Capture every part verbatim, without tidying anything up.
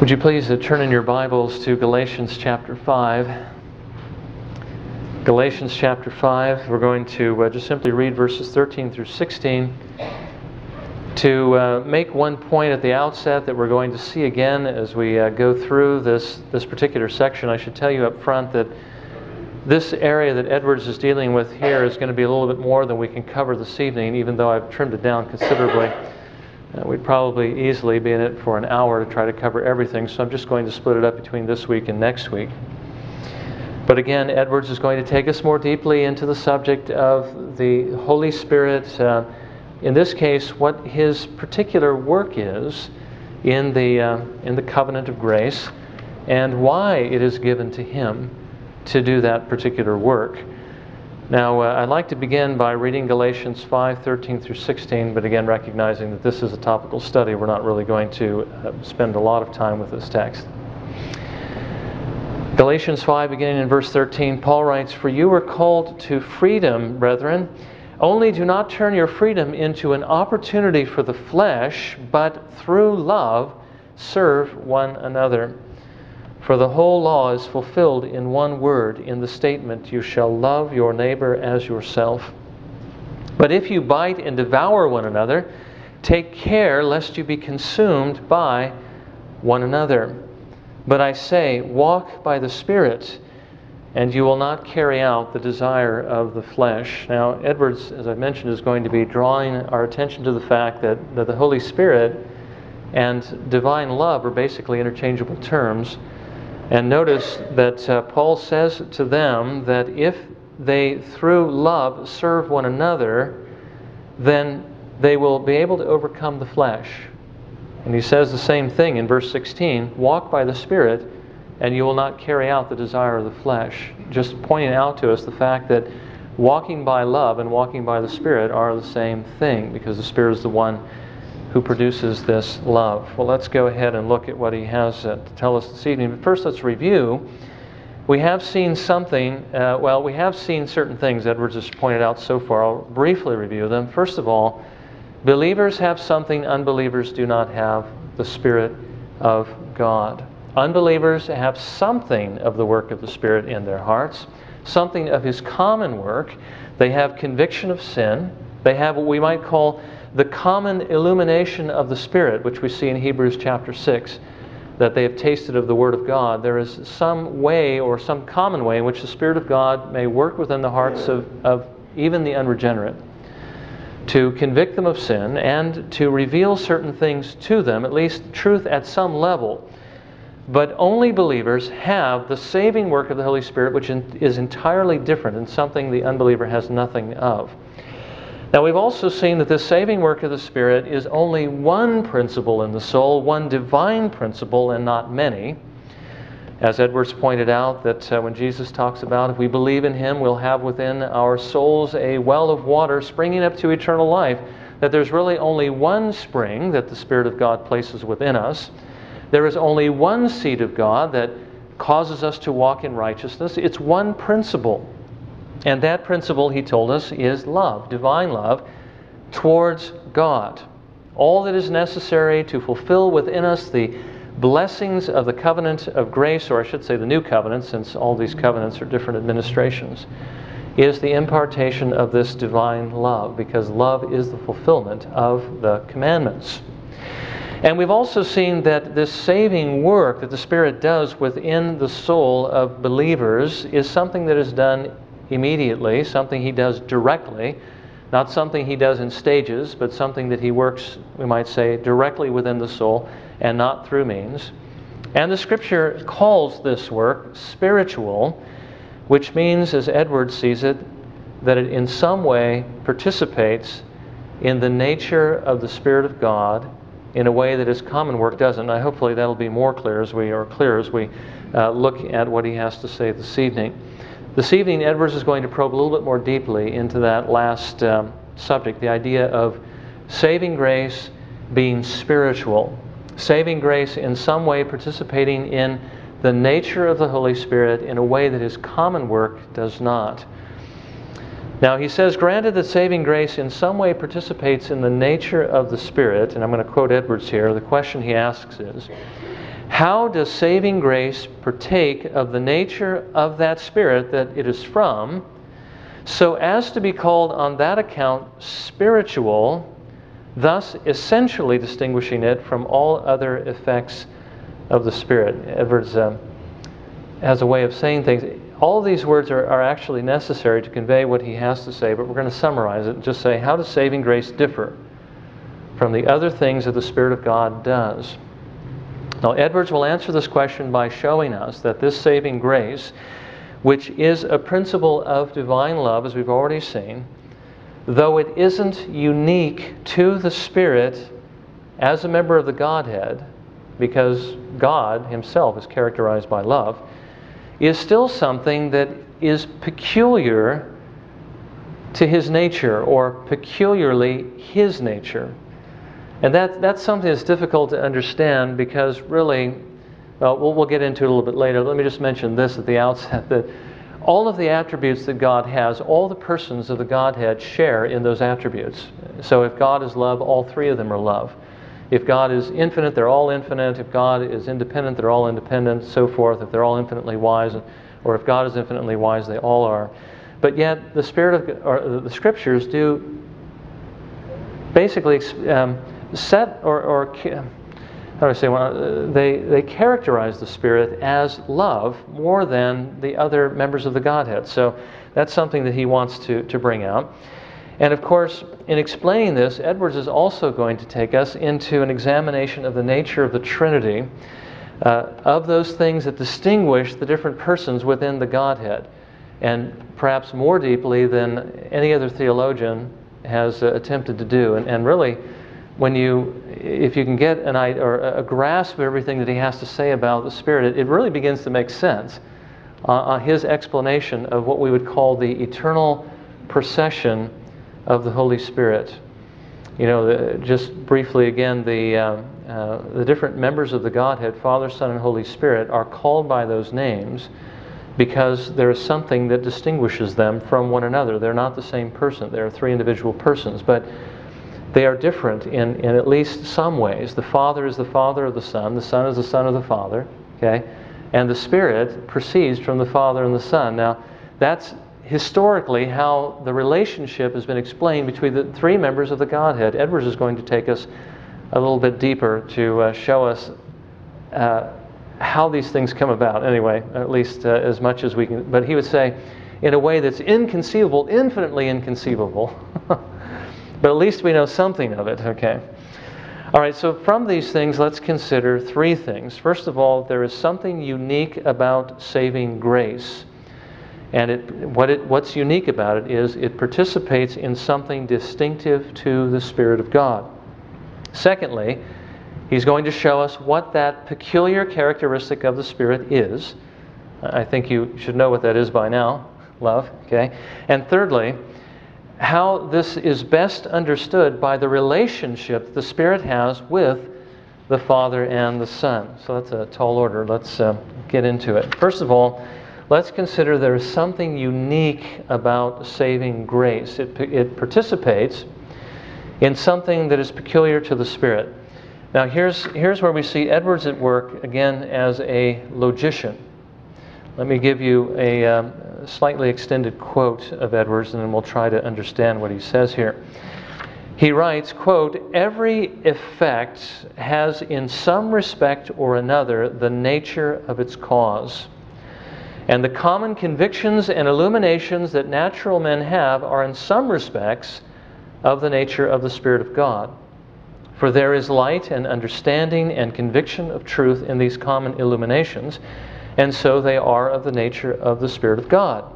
Would you please turn in your Bibles to Galatians chapter five. Galatians chapter five, we're going to uh, just simply read verses thirteen through sixteen to uh, make one point at the outset that we're going to see again as we uh, go through this, this particular section. I should tell you up front that this area that Edwards is dealing with here is going to be a little bit more than we can cover this evening, even though I've trimmed it down considerably. Uh, we'd probably easily be in it for an hour to try to cover everything, so I'm just going to split it up between this week and next week. But again, Edwards is going to take us more deeply into the subject of the Holy Spirit, uh, in this case, what His particular work is in the, uh, in the covenant of grace, and why it is given to Him to do that particular work. Now, uh, I'd like to begin by reading Galatians five, thirteen through sixteen, but again, recognizing that this is a topical study. We're not really going to uh, spend a lot of time with this text. Galatians five, beginning in verse thirteen, Paul writes, "For you were called to freedom, brethren. Only do not turn your freedom into an opportunity for the flesh, but through love serve one another. For the whole law is fulfilled in one word, in the statement, 'You shall love your neighbor as yourself.' But if you bite and devour one another, take care lest you be consumed by one another. But I say, walk by the Spirit, and you will not carry out the desire of the flesh." Now, Edwards, as I mentioned, is going to be drawing our attention to the fact that, that the Holy Spirit and divine love are basically interchangeable terms. And notice that uh, Paul says to them that if they, through love, serve one another, then they will be able to overcome the flesh. And he says the same thing in verse sixteen, "Walk by the Spirit, and you will not carry out the desire of the flesh." Just pointing out to us the fact that walking by love and walking by the Spirit are the same thing, because the Spirit is the one who produces this love. Well, let's go ahead and look at what he has uh, to tell us this evening. But first, let's review. We have seen something, uh, well, we have seen certain things Edwards has pointed out so far. I'll briefly review them. First of all, believers have something unbelievers do not have, the Spirit of God. Unbelievers have something of the work of the Spirit in their hearts, something of His common work. They have conviction of sin. They have what we might call the common illumination of the Spirit, which we see in Hebrews chapter six, that they have tasted of the Word of God. There is some way or some common way in which the Spirit of God may work within the hearts of, of even the unregenerate to convict them of sin and to reveal certain things to them, at least truth at some level. But only believers have the saving work of the Holy Spirit, which is entirely different and something the unbeliever has nothing of. Now, we've also seen that this saving work of the Spirit is only one principle in the soul, one divine principle, and not many. As Edwards pointed out, that uh, when Jesus talks about, if we believe in Him, we'll have within our souls a well of water springing up to eternal life, that there's really only one spring that the Spirit of God places within us. There is only one seed of God that causes us to walk in righteousness. It's one principle. And that principle, he told us, is love, divine love, towards God. All that is necessary to fulfill within us the blessings of the covenant of grace, or I should say the new covenant, since all these covenants are different administrations, is the impartation of this divine love, because love is the fulfillment of the commandments. And we've also seen that this saving work that the Spirit does within the soul of believers is something that is done immediately, something He does directly, not something He does in stages, but something that He works, we might say, directly within the soul and not through means. And the Scripture calls this work spiritual, which means, as Edwards sees it, that it in some way participates in the nature of the Spirit of God in a way that His common work doesn't. And hopefully that'll be more clear as we are clear as we uh, look at what he has to say this evening. This evening, Edwards is going to probe a little bit more deeply into that last um, subject, the idea of saving grace being spiritual. Saving grace in some way participating in the nature of the Holy Spirit in a way that His common work does not. Now he says, granted that saving grace in some way participates in the nature of the Spirit, and I'm going to quote Edwards here, the question he asks is, how does saving grace partake of the nature of that Spirit that it is from, so as to be called on that account spiritual, thus essentially distinguishing it from all other effects of the Spirit? Edwards uh, has a way of saying things. All of these words are, are actually necessary to convey what he has to say, but we're going to summarize it and just say, how does saving grace differ from the other things that the Spirit of God does? Now, Edwards will answer this question by showing us that this saving grace, which is a principle of divine love, as we've already seen, though it isn't unique to the Spirit as a member of the Godhead, because God himself is characterized by love, is still something that is peculiar to his nature, or peculiarly his nature. And that, that's something that's difficult to understand, because really, well, we'll, we'll get into it a little bit later. Let me just mention this at the outset, that all of the attributes that God has, all the persons of the Godhead share in those attributes. So if God is love, all three of them are love. If God is infinite, they're all infinite. If God is independent, they're all independent, so forth. If they're all infinitely wise, or if God is infinitely wise, they all are. But yet, the Spirit of, or the Scriptures do basically um, set or, or how do I say? Well, they they characterize the Spirit as love more than the other members of the Godhead. So that's something that he wants to to bring out. And of course, in explaining this, Edwards is also going to take us into an examination of the nature of the Trinity, uh, of those things that distinguish the different persons within the Godhead, and perhaps more deeply than any other theologian has uh, attempted to do. And, and really, when you, if you can get an idea or a grasp of everything that he has to say about the Spirit, it, it really begins to make sense. Uh, uh, his explanation of what we would call the eternal procession of the Holy Spirit. You know, the, just briefly again, the, uh, uh, the different members of the Godhead, Father, Son, and Holy Spirit, are called by those names because there is something that distinguishes them from one another. They're not the same person. They are three individual persons, but they are different in, in at least some ways. The Father is the Father of the Son. The Son is the Son of the Father. Okay, and the Spirit proceeds from the Father and the Son. Now, that's historically how the relationship has been explained between the three members of the Godhead. Edwards is going to take us a little bit deeper to uh, show us uh, how these things come about, anyway, at least uh, as much as we can. But he would say, in a way that's inconceivable, infinitely inconceivable, but at least we know something of it, okay? All right, so from these things, let's consider three things. First of all, there is something unique about saving grace. And it, what it, what's unique about it is it participates in something distinctive to the Spirit of God. Secondly, he's going to show us what that peculiar characteristic of the Spirit is. I think you should know what that is by now, love. Okay. And thirdly, how this is best understood by the relationship the Spirit has with the Father and the Son. So that's a tall order. Let's uh, get into it. First of all, let's consider there is something unique about saving grace. It, it participates in something that is peculiar to the Spirit. Now here's, here's where we see Edwards at work, again, as a logician. Let me give you a um, slightly extended quote of Edwards, and then we'll try to understand what he says here. He writes, quote, "Every effect has in some respect or another the nature of its cause. And the common convictions and illuminations that natural men have are in some respects of the nature of the Spirit of God. For there is light and understanding and conviction of truth in these common illuminations, and so they are of the nature of the Spirit of God.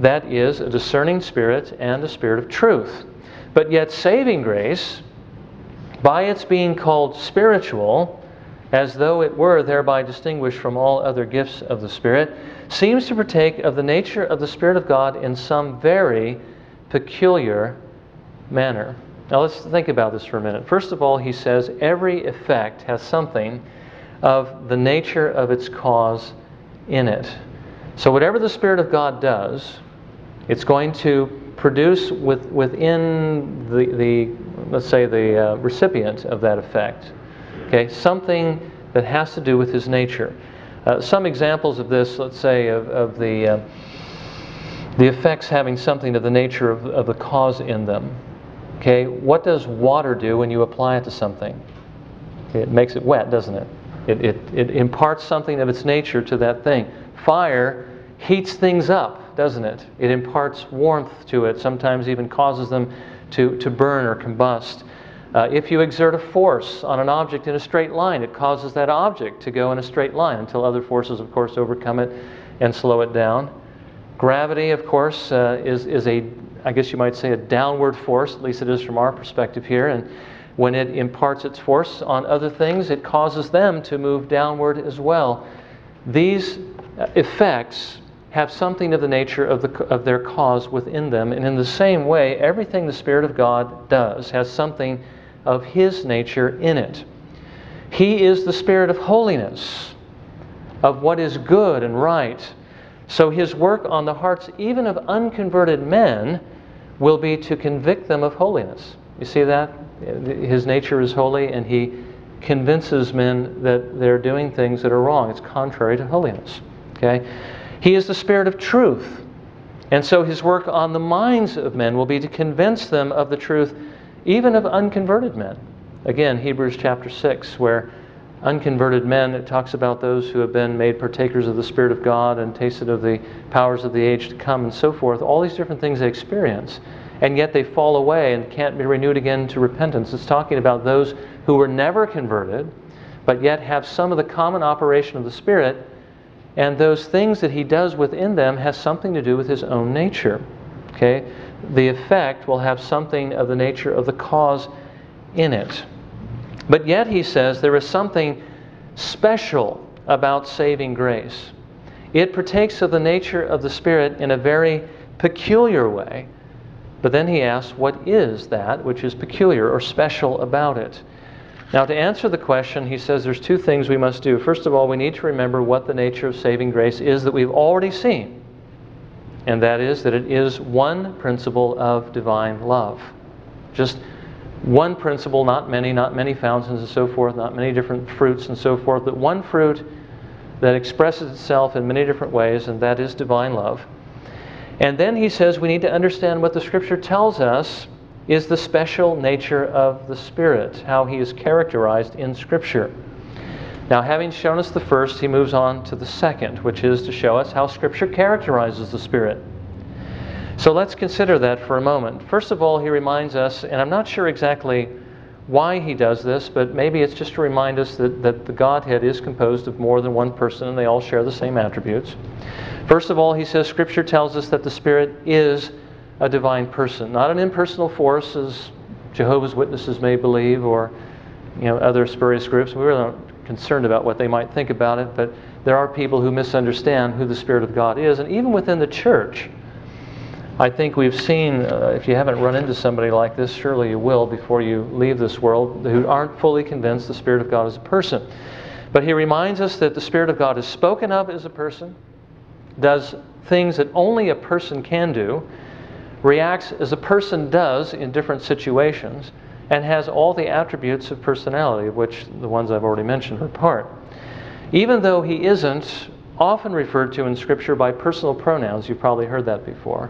That is, a discerning spirit and a spirit of truth. But yet saving grace, by its being called spiritual, as though it were thereby distinguished from all other gifts of the Spirit, seems to partake of the nature of the Spirit of God in some very peculiar manner." Now let's think about this for a minute. First of all, he says every effect has something of the nature of its cause in it. So whatever the Spirit of God does, it's going to produce with, within the, the, let's say, the uh, recipient of that effect, okay, something that has to do with his nature. Uh, some examples of this, let's say, of, of the, uh, the effects having something to the nature of, of the cause in them. Okay, what does water do when you apply it to something? It makes it wet, doesn't it? It, it, it imparts something of its nature to that thing. Fire heats things up, doesn't it? It imparts warmth to it, sometimes even causes them to, to burn or combust. Uh, if you exert a force on an object in a straight line, it causes that object to go in a straight line until other forces, of course, overcome it and slow it down. Gravity, of course, uh, is, is a, I guess you might say, a downward force, at least it is from our perspective here. And when it imparts its force on other things, it causes them to move downward as well. These effects have something of the nature of, the, of their cause within them. And in the same way, everything the Spirit of God does has something of His nature in it. He is the Spirit of holiness, of what is good and right. So His work on the hearts even of unconverted men will be to convict them of holiness. You see that? His nature is holy, and He convinces men that they're doing things that are wrong. It's contrary to holiness. Okay? He is the Spirit of truth. And so His work on the minds of men will be to convince them of the truth, even of unconverted men. Again, Hebrews chapter six, where unconverted men, it talks about those who have been made partakers of the Spirit of God and tasted of the powers of the age to come and so forth. All these different things they experience, and yet they fall away and can't be renewed again to repentance. It's talking about those who were never converted, but yet have some of the common operation of the Spirit, and those things that He does within them has something to do with His own nature. Okay? The effect will have something of the nature of the cause in it. But yet, he says, there is something special about saving grace. It partakes of the nature of the Spirit in a very peculiar way. But then he asks, what is that which is peculiar or special about it? Now, to answer the question, he says there's two things we must do. First of all, we need to remember what the nature of saving grace is that we've already seen. And that is that it is one principle of divine love. Just one principle, not many, not many fountains and so forth, not many different fruits and so forth, but one fruit that expresses itself in many different ways, and that is divine love. And then he says we need to understand what the Scripture tells us is the special nature of the Spirit, how He is characterized in Scripture. Now, having shown us the first, he moves on to the second, which is to show us how Scripture characterizes the Spirit. So let's consider that for a moment. First of all, he reminds us, and I'm not sure exactly why he does this, but maybe it's just to remind us that, that the Godhead is composed of more than one person and they all share the same attributes. First of all, he says Scripture tells us that the Spirit is a divine person, not an impersonal force as Jehovah's Witnesses may believe, or you know, other spurious groups. We're not concerned about what they might think about it, but there are people who misunderstand who the Spirit of God is. And even within the church, I think we've seen, uh, if you haven't run into somebody like this, surely you will before you leave this world, who aren't fully convinced the Spirit of God is a person. But he reminds us that the Spirit of God is spoken of as a person, does things that only a person can do, reacts as a person does in different situations, and has all the attributes of personality, of which the ones I've already mentioned are part. Even though he isn't often referred to in Scripture by personal pronouns, you've probably heard that before.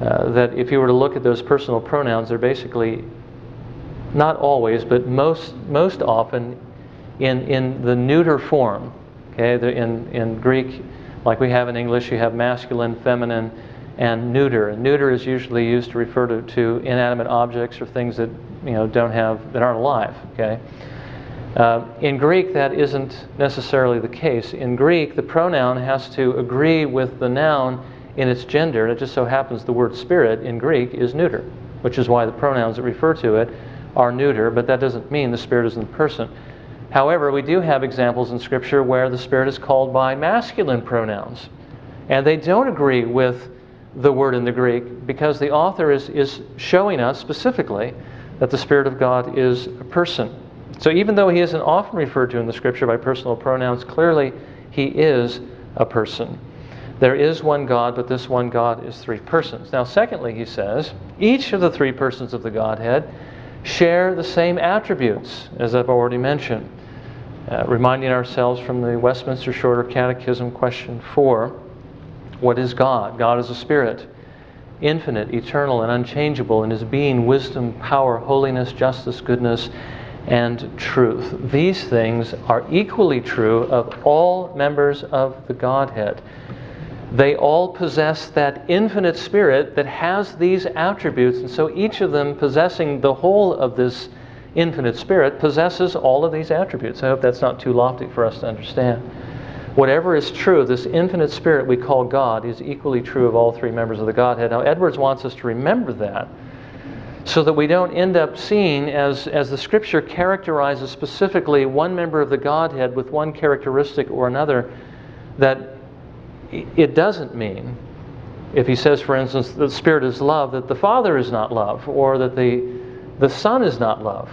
Uh, that if you were to look at those personal pronouns, they're basically, not always, but most most often in, in the neuter form. Okay, in, in Greek, like we have in English, you have masculine, feminine, and neuter. And neuter is usually used to refer to, to inanimate objects or things that you know don't have, that aren't alive. Okay, uh, in Greek, that isn't necessarily the case. In Greek, the pronoun has to agree with the noun in its gender, and it just so happens the word spirit in Greek is neuter, which is why the pronouns that refer to it are neuter, but that doesn't mean the Spirit isn't a person. However, we do have examples in Scripture where the Spirit is called by masculine pronouns, and they don't agree with the word in the Greek, because the author is, is showing us specifically that the Spirit of God is a person. So even though He isn't often referred to in the Scripture by personal pronouns, clearly He is a person. There is one God, but this one God is three persons. Now, secondly, he says, each of the three persons of the Godhead share the same attributes, as I've already mentioned. Uh, reminding ourselves from the Westminster Shorter Catechism, question four, what is God? God is a spirit, infinite, eternal, and unchangeable in His being, wisdom, power, holiness, justice, goodness, and truth. These things are equally true of all members of the Godhead. They all possess that infinite spirit that has these attributes, and so each of them, possessing the whole of this infinite spirit, possesses all of these attributes. I hope that's not too lofty for us to understand. Whatever is true of this infinite spirit we call God is equally true of all three members of the Godhead. Now, Edwards wants us to remember that, so that we don't end up seeing, as, as the Scripture characterizes specifically one member of the Godhead with one characteristic or another, that it doesn't mean, if he says, for instance, the Spirit is love, that the Father is not love, or that the, the Son is not love.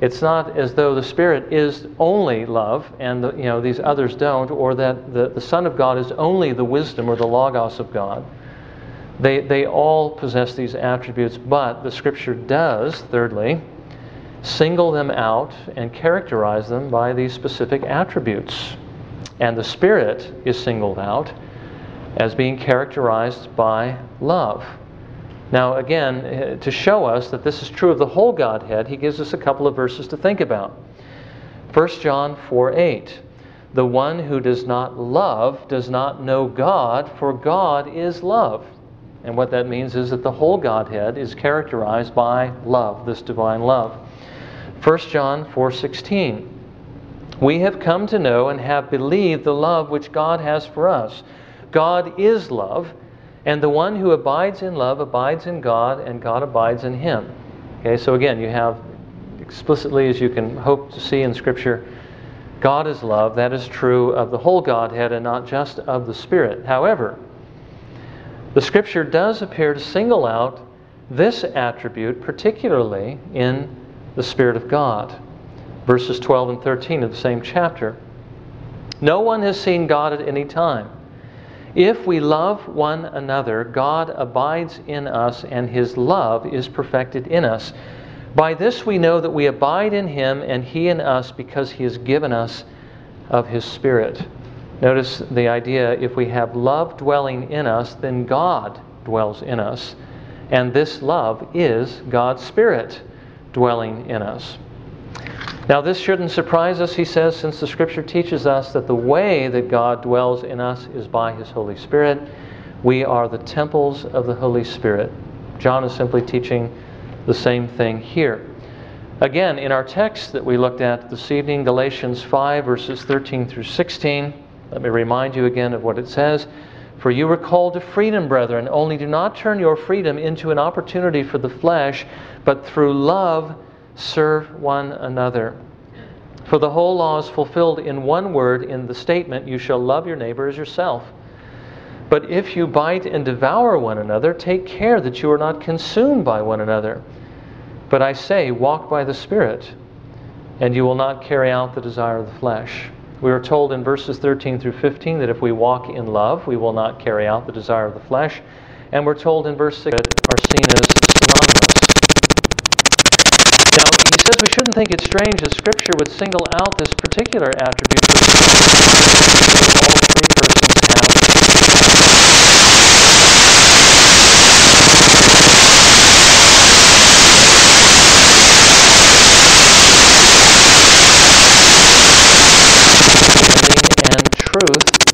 It's not as though the Spirit is only love and the, you know, these others don't, or that the, the Son of God is only the wisdom or the logos of God. They, they all possess these attributes, but the Scripture does, thirdly, single them out and characterize them by these specific attributes. And the Spirit is singled out as being characterized by love. Now, again, to show us that this is true of the whole Godhead, he gives us a couple of verses to think about. First John four eight, the one who does not love does not know God, for God is love. And what that means is that the whole Godhead is characterized by love, this divine love. First John four sixteen, we have come to know and have believed the love which God has for us. God is love. And the one who abides in love abides in God, and God abides in him. Okay, so again, you have explicitly, as you can hope to see in Scripture, God is love. That is true of the whole Godhead and not just of the Spirit. However, the Scripture does appear to single out this attribute, particularly in the Spirit of God. Verses twelve and thirteen of the same chapter. No one has seen God at any time. If we love one another, God abides in us, and His love is perfected in us. By this we know that we abide in Him, and He in us, because He has given us of His Spirit. Notice the idea, if we have love dwelling in us, then God dwells in us. And this love is God's Spirit dwelling in us. Now, this shouldn't surprise us, he says, since the Scripture teaches us that the way that God dwells in us is by His Holy Spirit. We are the temples of the Holy Spirit. John is simply teaching the same thing here. Again, in our text that we looked at this evening, Galatians five, verses thirteen through sixteen, let me remind you again of what it says. For you were called to freedom, brethren, only do not turn your freedom into an opportunity for the flesh, but through love serve one another. For the whole law is fulfilled in one word, in the statement, you shall love your neighbor as yourself. But if you bite and devour one another, take care that you are not consumed by one another. But I say, walk by the Spirit, and you will not carry out the desire of the flesh. We are told in verses thirteen through fifteen that if we walk in love, we will not carry out the desire of the flesh. And we're told in verse six that are seen as we shouldn't think it's strange that Scripture would single out this particular attribute for all three persons have. And truth